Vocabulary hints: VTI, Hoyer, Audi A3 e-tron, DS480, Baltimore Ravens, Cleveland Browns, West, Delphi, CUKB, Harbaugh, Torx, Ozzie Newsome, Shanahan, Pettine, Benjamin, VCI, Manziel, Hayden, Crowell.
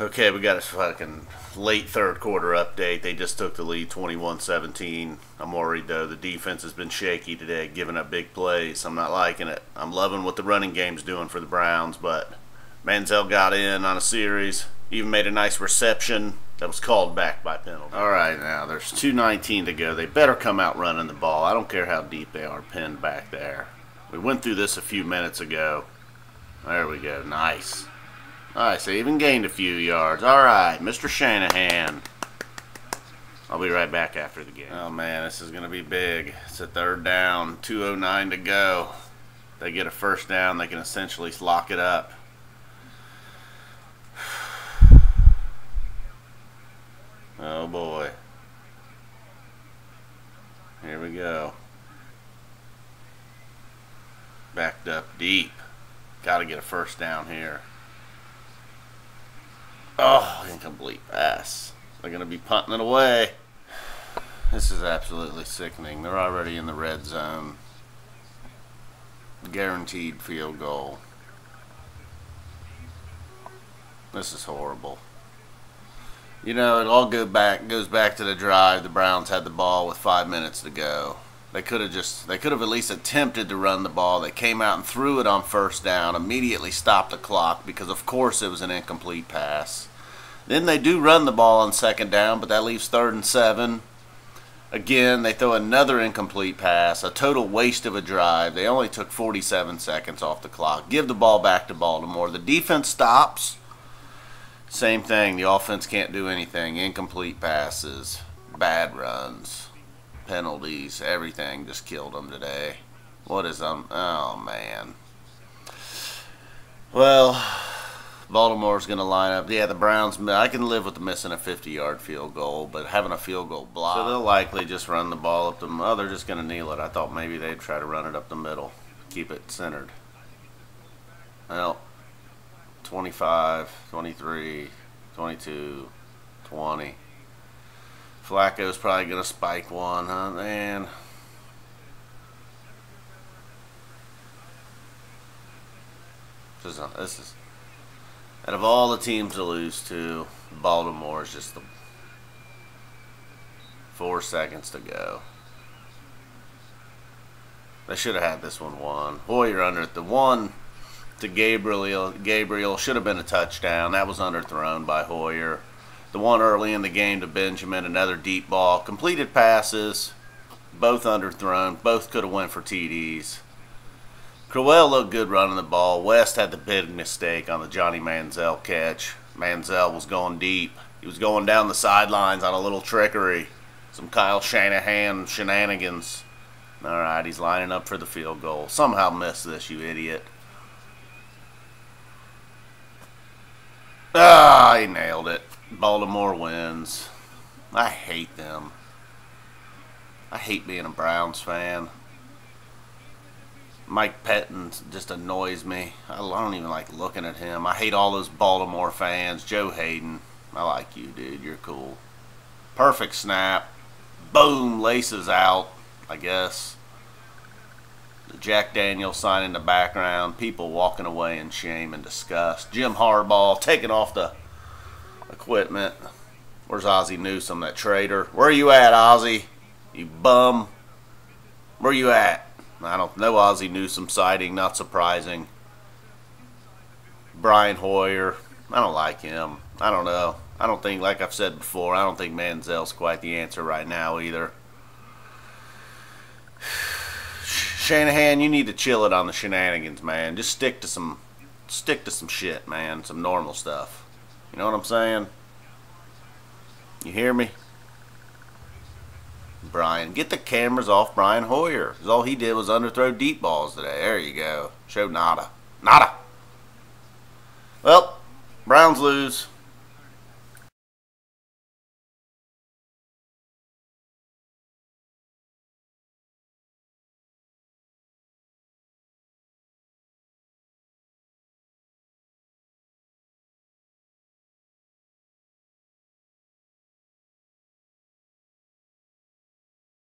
Okay, we got a fucking late third quarter update. They just took the lead 21-17. I'm worried, though. The defense has been shaky today, giving up big plays. I'm not liking it. I'm loving what the running game's doing for the Browns, but Manziel got in on a series, even made a nice reception that was called back by penalty. All right, now, there's 2:19 to go. They better come out running the ball. I don't care how deep they are pinned back there. We went through this a few minutes ago. There we go. Nice. Alright, so even gained a few yards. Alright, Mr. Shanahan. I'll be right back after the game. Oh, man, this is going to be big. It's a third down, 2:09 to go. They get a first down, they can essentially lock it up. Oh, boy. Here we go. Backed up deep. Got to get a first down here. Oh, incomplete pass. They're going to be punting it away. This is absolutely sickening. They're already in the red zone. Guaranteed field goal. This is horrible. You know, it all goes back to the drive. The Browns had the ball with 5 minutes to go. They could have at least attempted to run the ball. They came out and threw it on first down, immediately stopped the clock because, of course, it was an incomplete pass. Then they do run the ball on second down, but that leaves 3rd and 7. Again, they throw another incomplete pass, a total waste of a drive. They only took 47 seconds off the clock. Give the ball back to Baltimore. The defense stops. Same thing. The offense can't do anything. Incomplete passes, bad runs. Penalties, everything just killed them today. What is them? Oh, man. Well, Baltimore's going to line up. Yeah, the Browns, I can live with missing a 50-yard field goal, but having a field goal block. So they'll likely just run the ball up the middle. Oh, they're just going to kneel it. I thought maybe they'd try to run it up the middle, keep it centered. Well, 25, 23, 22, 20. Flacco's probably going to spike one, huh, man? This is out of all the teams to lose to, Baltimore is just the 4 seconds to go. They should have had this one won. Hoyer under it. The one to Gabriel should have been a touchdown. That was underthrown by Hoyer. The one early in the game to Benjamin, another deep ball. Completed passes, both underthrown. Both could have went for TDs. Crowell looked good running the ball. West had the big mistake on the Johnny Manziel catch. Manziel was going deep. He was going down the sidelines on a little trickery. Some Kyle Shanahan shenanigans. All right, he's lining up for the field goal. Somehow missed this, you idiot. Ah, he nailed it. Baltimore wins. I hate them. I hate being a Browns fan. Mike Pettine just annoys me. I don't even like looking at him. I hate all those Baltimore fans. Joe Hayden, I like you, dude. You're cool. Perfect snap. Boom, laces out, I guess. The Jack Daniel sign in the background. People walking away in shame and disgust. Jim Harbaugh taking off the equipment. Where's Ozzie Newsome, that traitor? Where you at, Ozzie? You bum. Where you at? I don't know. Ozzie Newsome sighting, not surprising. Brian Hoyer, I don't like him. I don't know. I don't think, like I've said before, I don't think Manziel's quite the answer right now either. Shanahan, you need to chill it on the shenanigans, man. Just stick to some shit, man. Some normal stuff. You know what I'm saying? You hear me? Brian, get the cameras off Brian Hoyer. All he did was underthrow deep balls today. There you go. Show nada. Nada. Well, Browns lose.